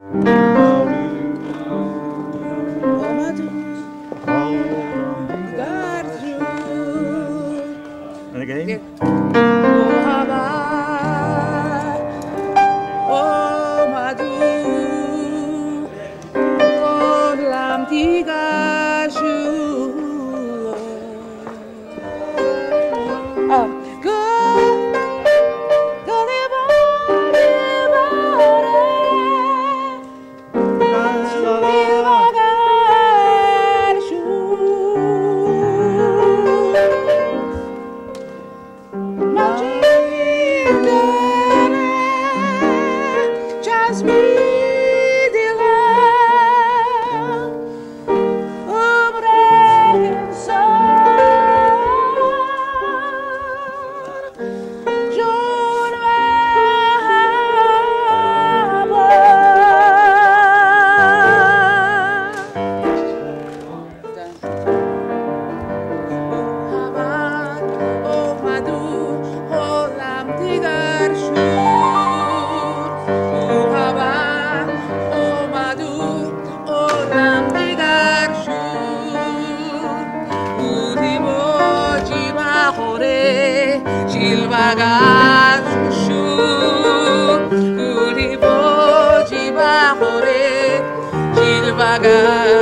And again. Just me the love of broken soul. Join my blood. Jil bagas